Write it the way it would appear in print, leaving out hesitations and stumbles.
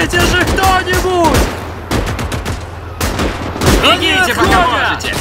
Помогите же кто-нибудь! Бегите, пока можете!